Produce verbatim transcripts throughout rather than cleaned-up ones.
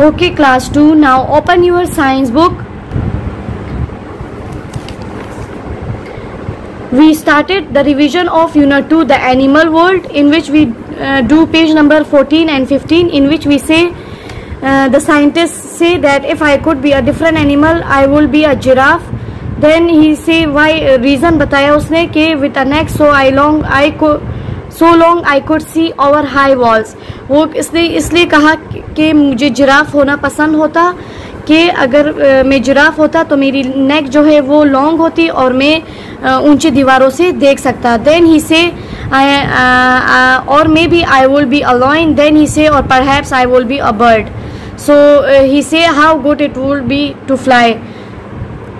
Okay, class two. Now open your science book. We started the revision of Unit two, the Animal World, in which we uh, do page number fourteen and fifteen, in which we say uh, the scientists say that if I could be a different animal, I will be a giraffe. Then he say why reason बताया उसने कि with a neck so I long I could so long I could see our high walls. वो इसने इसलिए कहा कि मुझे giraffe होना पसंद होता कि अगर मैं जिराफ होता तो मेरी नेक जो है वो लॉन्ग होती और मैं ऊंची दीवारों से देख सकता. देन ही से और may B I will be a lion. Then he से और perhaps I will be a bird. So he से how good it will be to fly.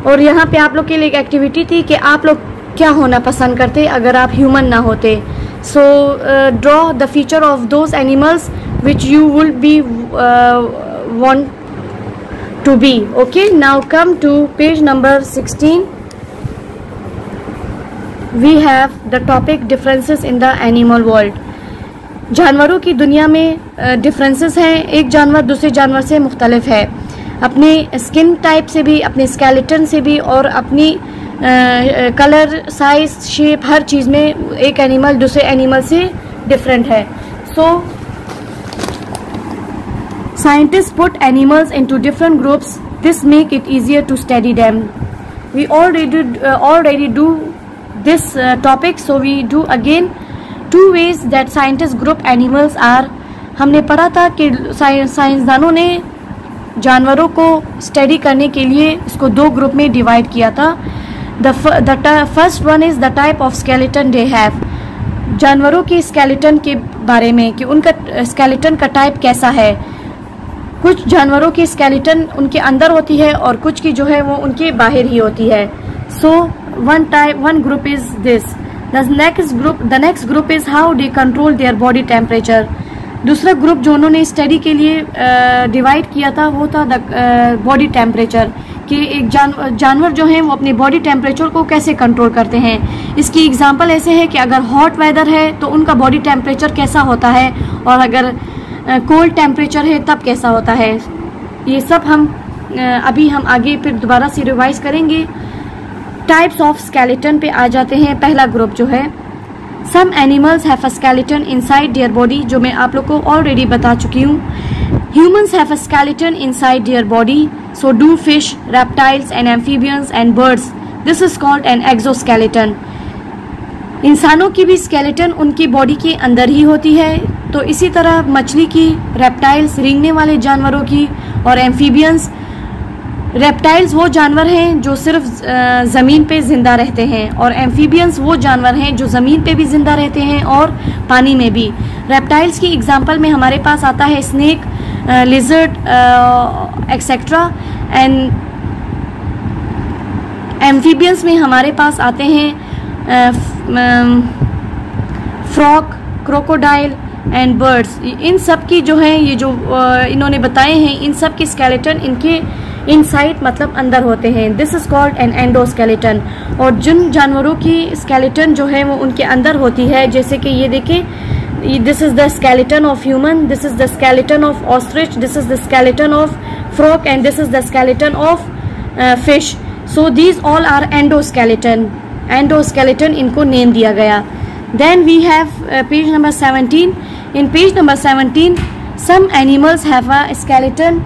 और यहाँ पे आप लोग के लिए एक एक्टिविटी थी कि आप लोग क्या होना पसंद करते अगर आप ह्यूमन ना होते. So uh, draw the feature of those animals which you will be uh, want to be. Okay, now come to page number sixteen. We have the topic differences in the animal world. जानवरों की दुनिया में differences हैं. एक जानवर दूसरे जानवर से मुख्तलिफ है अपने skin type से भी, अपने skeleton से भी, और अपनी कलर, साइज, शेप, हर चीज़ में एक एनिमल दूसरे एनिमल से डिफरेंट है. So scientist put animals into different groups. This make it easier to study them. We already already do this topic. So we do again two ways that scientist group animals are. हमने पढ़ा था कि साइंसदानों ने जानवरों को study करने के लिए इसको दो ग्रुप में डिवाइड किया था. The the first one is the type of skeleton they have. जानवरों की skeleton के बारे में कि उनका skeleton का type कैसा है. कुछ जानवरों की skeleton उनके अंदर होती है और कुछ की जो है वो उनके बाहर ही होती है. So one type one group is this. The next group the next group is how they control their body temperature. दूसरा ग्रुप जो उन्होंने स्टडी के लिए डिवाइड uh, किया था वो था बॉडी टेम्परेचर कि एक जान जानवर जो हैं वो अपने बॉडी टेम्परेचर को कैसे कंट्रोल करते हैं. इसकी एग्जांपल ऐसे है कि अगर हॉट वेदर है तो उनका बॉडी टेम्परेचर कैसा होता है और अगर कोल्ड uh, टेम्परेचर है तब कैसा होता है. ये सब हम uh, अभी हम आगे फिर दोबारा से रिवाइज करेंगे. टाइप्स ऑफ स्केलेटन पे आ जाते हैं. पहला ग्रुप जो है Some animals have a skeleton inside their body, जो मैं आप लोग को ऑलरेडी बता चुकी हूँ. Humans have a skeleton inside their body, so do fish, reptiles and amphibians and birds. This is called an exoskeleton. इंसानों की भी skeleton उनकी बॉडी के अंदर ही होती है. तो इसी तरह मछली की, reptiles रेंगने वाले जानवरों की, और amphibians. रेप्टाइल्स वो जानवर हैं जो सिर्फ ज़मीन पे ज़िंदा रहते हैं, और एम्फीबियंस वो जानवर हैं जो ज़मीन पे भी ज़िंदा रहते हैं और पानी में भी. रेप्टाइल्स की एग्जांपल में हमारे पास आता है snake, lizard etcetera. And amphibians में हमारे पास आते हैं फ्रॉग, क्रोकोडाइल एंड बर्ड्स. इन सब की जो हैं ये जो इन्होंने बताए हैं इन सब के स्केलेटन इनके इनसाइड मतलब अंदर होते हैं. This is called an endoskeleton. और जिन जानवरों की स्केलेटन जो है वो उनके अंदर होती है, जैसे कि ये देखें, this is the skeleton of human, this is the skeleton of ostrich, this is the skeleton of frog and this is the skeleton of fish. So these all are endoskeleton. Endoskeleton इनको name दिया गया. Then we have uh, page number seventeen. In page number seventeen, some animals have a skeleton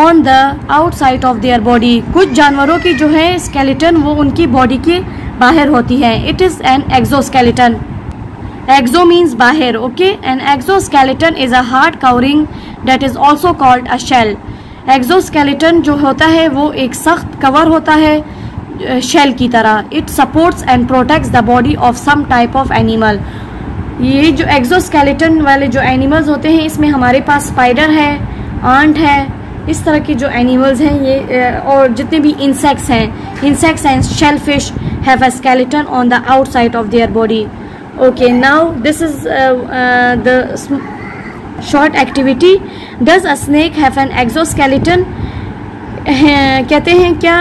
on the outside of their body. कुछ जानवरों की जो है skeleton वो उनकी body के बाहर होती है. It is an exoskeleton. Exo means बाहर, okay? An exoskeleton is a hard covering that is also called a shell. Exoskeleton जो होता है वो एक सख्त कवर होता है शेल की तरह. It supports and protects the body of some type of animal. ये जो एक्सोस्केलेटन वाले जो एनिमल्स होते हैं इसमें हमारे पास स्पाइडर है, आंट है, इस तरह के जो एनिमल्स हैं ये, और जितने भी इंसेक्ट्स हैं. Insects and shell fish have a skeleton on the outside of their body. Okay, now this is the short activity. Does a snake have an exoskeleton? कहते हैं क्या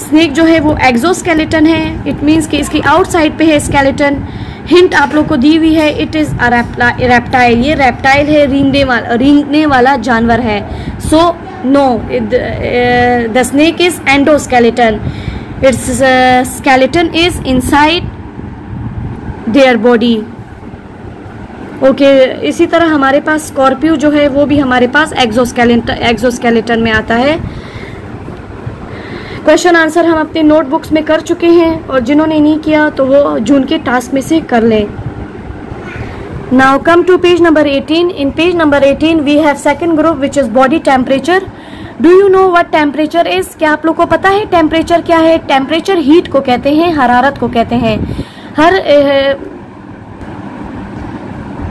स्नेक जो है वो एक्सोस्केलेटन है. इट मीन्स कि इसकी आउटसाइड पे है स्केलेटन. हिंट आप लोग को दी हुई है, इट इज़ अ रेप्टाइल, ये रेप्टाइल है, रेंगने वाला रेंगने वाला जानवर है। So no, the snake is endoskeleton, its skeleton is inside their body. Okay, इसी तरह हमारे पास स्कॉर्पियो जो है वो भी हमारे पास एक्सोस्केलेटन एक्सोस्केलेटन में आता है। क्वेश्चन आंसर हम अपने नोटबुक्स में कर चुके हैं, और जिन्होंने नहीं किया तो वो जून के टास्क में से कर लें। Now come to page number eighteen. In page number eighteen we have second group which is body temperature. Do you know what temperature is? क्या आप लोग को पता है टेम्परेचर क्या है? टेम्परेचर हीट को कहते हैं, हरारत को कहते हैं। हर ए,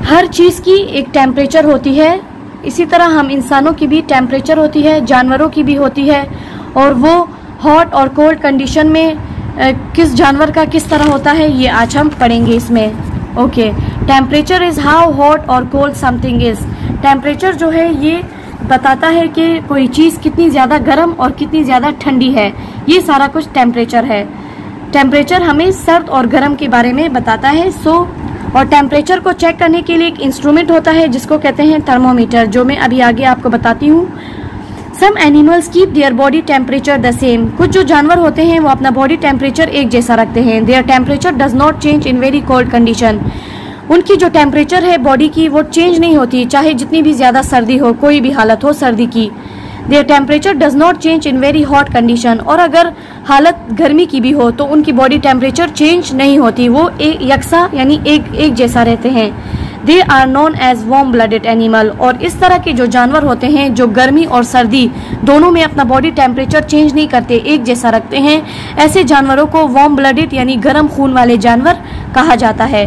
हर चीज़ की एक टेम्परेचर होती है। इसी तरह हम इंसानों की भी टेम्परेचर होती है, जानवरों की भी होती है, और वो हॉट और कोल्ड कंडीशन में किस जानवर का किस तरह होता है ये आज हम पढ़ेंगे इसमें। Okay, temperature is how hot और कोल्ड समथिंग इज़। टेम्परेचर जो है ये बताता है कि कोई चीज़ कितनी ज़्यादा गर्म और कितनी ज़्यादा ठंडी है, ये सारा कुछ टेम्परेचर है। टेम्परेचर हमें सर्द और गर्म के बारे में बताता है। सो और टेम्परेचर को चेक करने के लिए एक इंस्ट्रूमेंट होता है जिसको कहते हैं थर्मोमीटर, जो मैं अभी आगे आपको बताती हूँ। Some animals keep their body temperature the same, कुछ जो जानवर होते हैं वो अपना बॉडी टेम्परेचर एक जैसा रखते हैं। Their temperature does not change in very cold condition, उनकी जो टेम्परेचर है बॉडी की वो चेंज नहीं होती, चाहे जितनी भी ज़्यादा सर्दी हो, कोई भी हालत हो सर्दी की। Their temperature does not change in very hot condition, और अगर हालत गर्मी की भी हो तो उनकी बॉडी टेम्परेचर चेंज नहीं होती, वो एक यकसा यानी एक एक जैसा रहते हैं। They are known as warm blooded animal, और इस तरह के जो जानवर होते हैं जो गर्मी और सर्दी दोनों में अपना बॉडी टेम्परेचर चेंज नहीं करते, एक जैसा रखते हैं, ऐसे जानवरों को वॉर्म ब्लडेड यानी गर्म खून वाले जानवर कहा जाता है।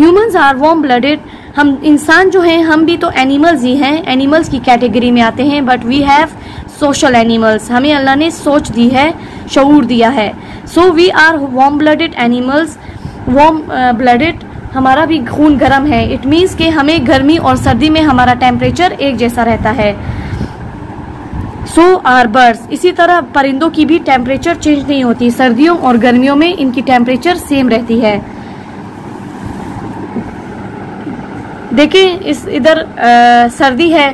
ह्यूमंस आर वॉर्म ब्लडेड, हम इंसान जो हैं हम भी तो एनिमल्स ही हैं, एनिमल्स की कैटेगरी में आते हैं, but we have social animals, हमें अल्लाह ने सोच दी है, शऊर दिया है। So we are warm blooded animals, warm blooded हमारा भी खून गर्म है, इट मीन्स कि हमें गर्मी और सर्दी में हमारा टेम्परेचर एक जैसा रहता है। सो आर बर्ड्स, इसी तरह परिंदों की भी टेम्परेचर चेंज नहीं होती, सर्दियों और गर्मियों में इनकी टेम्परेचर सेम रहती है। देखिए इस इधर सर्दी है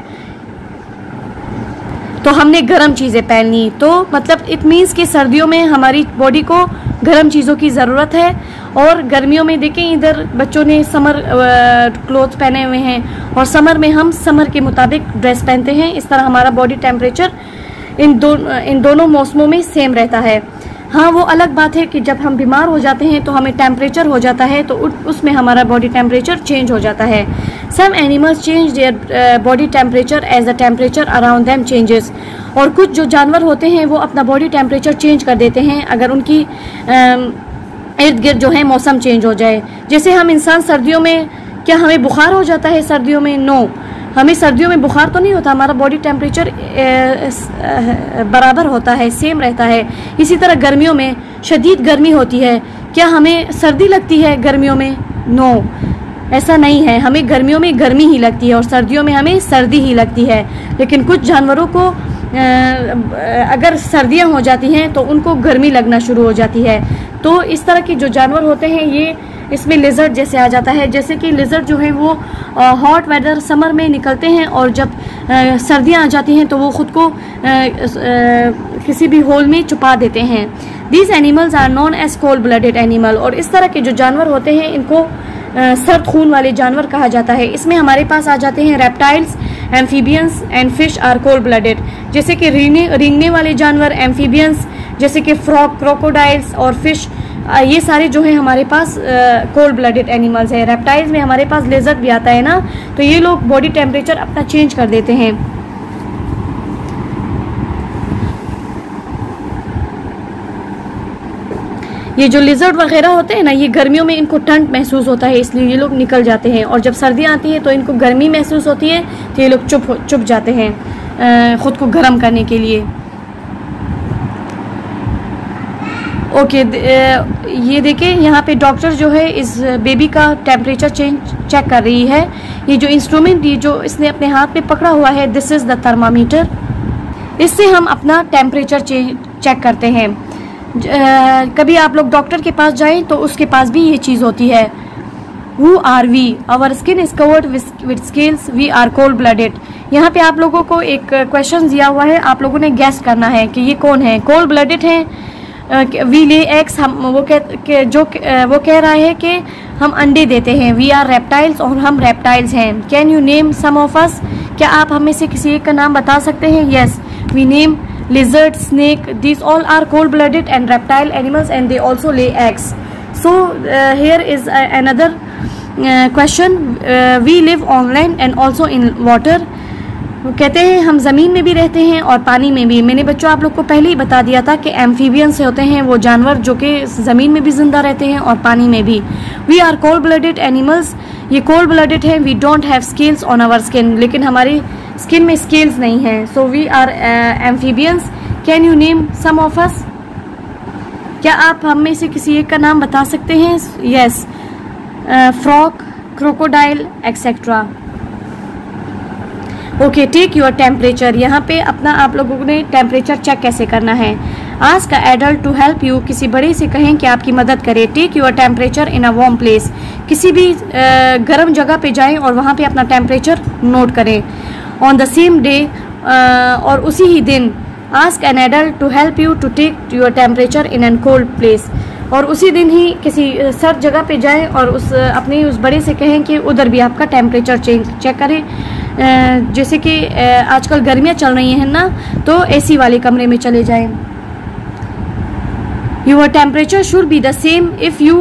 तो हमने गर्म चीज़ें पहनी, तो मतलब इट मीन्स कि सर्दियों में हमारी बॉडी को गर्म चीज़ों की ज़रूरत है, और गर्मियों में देखें इधर बच्चों ने समर क्लोथ पहने हुए हैं, और समर में हम समर के मुताबिक ड्रेस पहनते हैं। इस तरह हमारा बॉडी टेम्परेचर इन दो इन दोनों मौसमों में सेम रहता है। हाँ, वो अलग बात है कि जब हम बीमार हो जाते हैं तो हमें टेम्परेचर हो जाता है, तो उसमें हमारा बॉडी टेम्परेचर चेंज हो जाता है। Some animals change their body temperature as the temperature around them changes, और कुछ जो जानवर होते हैं वो अपना बॉडी टेम्परेचर चेंज कर देते हैं अगर उनकी इर्द गिर्द जो है मौसम चेंज हो जाए। जैसे हम इंसान सर्दियों में, क्या हमें बुखार हो जाता है सर्दियों में? नो, हमें सर्दियों में बुखार तो नहीं होता, हमारा बॉडी टेम्परेचर बराबर होता है, सेम रहता है। इसी तरह गर्मियों में शदीद गर्मी होती है, क्या हमें सर्दी लगती है गर्मियों में? नो, ऐसा नहीं है, हमें गर्मियों में गर्मी ही लगती है और सर्दियों में हमें सर्दी ही लगती है। लेकिन कुछ जानवरों को अगर सर्दियाँ हो जाती हैं तो उनको गर्मी लगना शुरू हो जाती है। तो इस तरह के जो जानवर होते हैं ये इसमें लिजर्ड जैसे आ जाता है, जैसे कि लिजर्ड जो है वो हॉट वेदर समर में निकलते हैं, और जब सर्दियां आ जाती हैं तो वो ख़ुद को आ, आ, किसी भी होल में छुपा देते हैं। These animals are known as cold blooded animal, और इस तरह के जो जानवर होते हैं इनको आ, सर्द खून वाले जानवर कहा जाता है। इसमें हमारे पास आ जाते हैं reptiles, amphibians and fish are cold blooded, जैसे कि रेंगने वाले जानवर एम्फीबियंस, जैसे कि फ्रॉग, क्रोकोडाइल्स और फिश, ये सारे जो है हमारे पास कोल्ड ब्लडेड एनिमल्स हैं। रेप्टाइल्स में हमारे पास लेजर भी आता है ना, तो ये लोग बॉडी टेम्परेचर अपना चेंज कर देते हैं। ये जो लिजर्ड वगैरह होते हैं ना, ये गर्मियों में इनको ठंड महसूस होता है इसलिए ये लोग निकल जाते हैं, और जब सर्दियाँ आती हैं तो इनको गर्मी महसूस होती है तो ये लोग चुप चुप जाते हैं ख़ुद को गर्म करने के लिए। ओके okay, ये देखें यहाँ पे डॉक्टर जो है इस बेबी का टेम्परेचर चेंज चेक कर रही है। ये जो इंस्ट्रूमेंट ये जो इसने अपने हाथ में पकड़ा हुआ है, दिस इज़ द थर्मामीटर, इससे हम अपना टेम्परेचर चेक करते हैं। कभी आप लोग डॉक्टर के पास जाएं तो उसके पास भी ये चीज़ होती है। Who are we? Our skin is covered with scales. We are cold blooded. यहाँ पे आप लोगों को एक क्वेश्चन दिया हुआ है, आप लोगों ने गेस करना है कि ये कौन है। कोल्ड ब्लडेड है वी ले एक्स, हम वो कह जो वो कह रहा है कि हम अंडे देते हैं। वी आर रेप्टाइल्स, और हम रेप्टाइल्स हैं। Can you name some of us, क्या आप हमें से किसी एक का नाम बता सकते हैं? Yes we name lizard, snake, these all are cold blooded and reptile animals and they also lay eggs. So uh, here is uh, another uh, question. uh, we live on land and also in water. कहते हैं हम ज़मीन में भी रहते हैं और पानी में भी। मैंने बच्चों आप लोग को पहले ही बता दिया था कि एम्फीबियंस होते हैं वो जानवर जो कि ज़मीन में भी ज़िंदा रहते हैं और पानी में भी। We are cold blooded animals, ये कोल्ड ब्लडेड हैं। We don't have scales on our skin, लेकिन हमारी स्किन में स्केल्स नहीं हैं। So we are amphibians. Can you name some of us, क्या आप हम में से किसी एक का नाम बता सकते हैं? Yes frog, crocodile etcetera. Okay, take your temperature, यहाँ पे अपना आप लोगों ने टेम्परेचर चेक कैसे करना है। Ask a adult to help you, किसी बड़े से कहें कि आपकी मदद करे। Take your temperature in a warm place, किसी भी गर्म जगह पे जाएं और वहाँ पे अपना टेम्परेचर नोट करें। ऑन द सेम डे, और उसी ही दिन, ask an adult to help you to take your temperature in an cold place, और उसी दिन ही किसी सर्द जगह पे जाएं और उस अपने उस बड़े से कहें कि उधर भी आपका टेम्परेचर चेक करें। जैसे कि आजकल गर्मियाँ चल रही हैं ना, तो एसी वाले कमरे में चले जाएं। Your temperature should be the same if you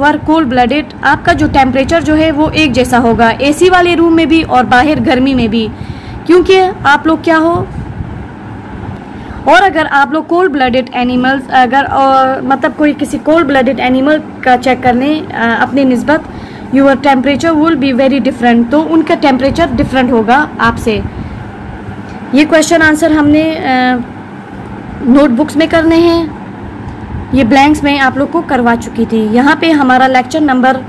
were cold blooded, आपका जो टेम्परेचर जो है वो एक जैसा होगा एसी वाले रूम में भी और बाहर गर्मी में भी, क्योंकि आप लोग क्या हो। और अगर आप लोग कोल्ड ब्लडेड एनिमल्स अगर और, मतलब कोई किसी कोल्ड ब्लडेड एनिमल का चेक करने अपने निस्बत, your temperature will be very different, तो उनका टेम्परेचर डिफरेंट होगा आपसे। ये क्वेश्चन आंसर हमने नोटबुक्स में करने हैं, ये ब्लैंक्स में आप लोग को करवा चुकी थी। यहाँ पे हमारा लेक्चर नंबर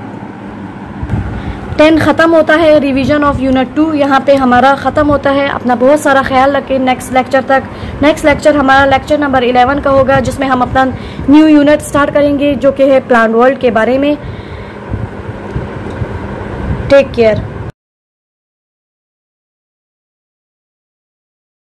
टेन ख़त्म होता है, रिवीजन ऑफ यूनिट टू यहाँ पे हमारा ख़त्म होता है। अपना बहुत सारा ख्याल रखें नेक्स्ट लेक्चर तक। नेक्स्ट लेक्चर हमारा लेक्चर नंबर इलेवन का होगा, जिसमें हम अपना न्यू यूनिट स्टार्ट करेंगे जो कि है प्लांट वर्ल्ड के बारे में। Take care.